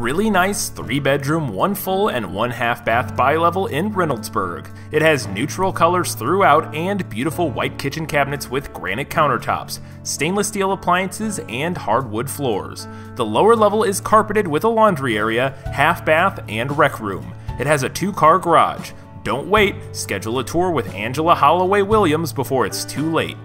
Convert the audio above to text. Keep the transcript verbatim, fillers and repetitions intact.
really nice three bedroom, one full and one half bath bi-level in Reynoldsburg. It has neutral colors throughout and beautiful white kitchen cabinets with granite countertops, stainless steel appliances, and hardwood floors. The lower level is carpeted with a laundry area, half bath, and rec room. It has a two car garage. Don't wait, schedule a tour with Angela Holloway Williams before it's too late.